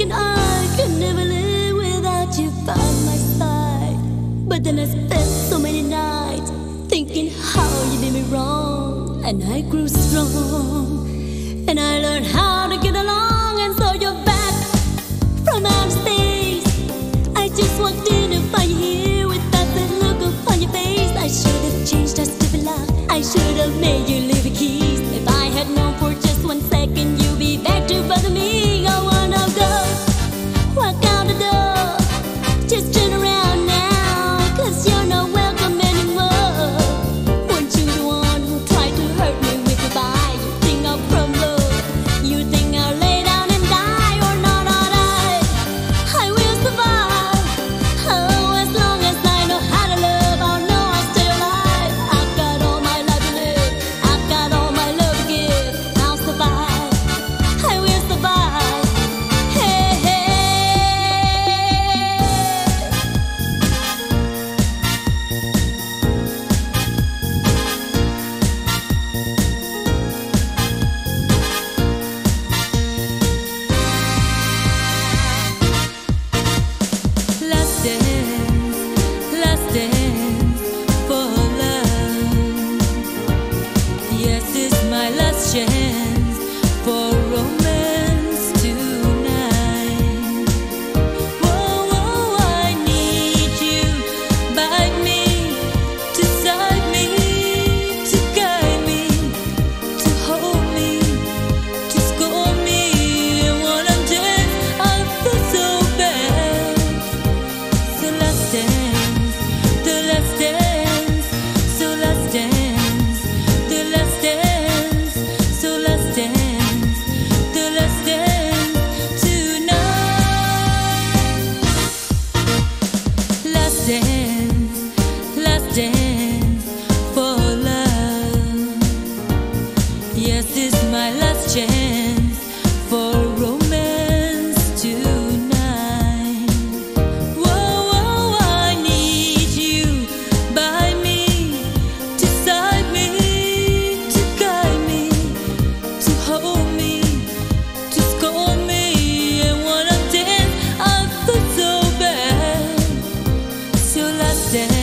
thinking I could never live without you by my side. But then I spent so many nights thinking how you did me wrong. And I grew strong, and I learned how to get along. And so you're back from outspace. I just walked in to find you here without the look upon your face. I should have changed that stupid lock. I should have made you leave a kiss. If I had known for just 1 second you'd be back to bother me. I wanna go, walk out the door, just turn around now, 'cause you're not welcome anymore. Weren't you the one who tried to hurt me with goodbye? You think I'll crumble, you think I'll lay down and die? Or not, not I will survive. Oh, as long as I know how to love, I'll know I'm still alive. I've got all my love to live, I've got all my love to give. I'll survive, I will survive. Hey, hey. Last dance for love. Yes, it's my last chance for romance tonight. Whoa, whoa, I need you by me, to side me, to guide me, to hold me, to scold me. And when I'm dead, I feel so bad. So last dance. Last dance for love. Yes, it's my last chance for romance tonight. Whoa, whoa, I need you by me, to side me, to guide me, to hold me, to scold me. And when I'm dead, I feel so bad. So last dance.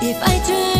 If I try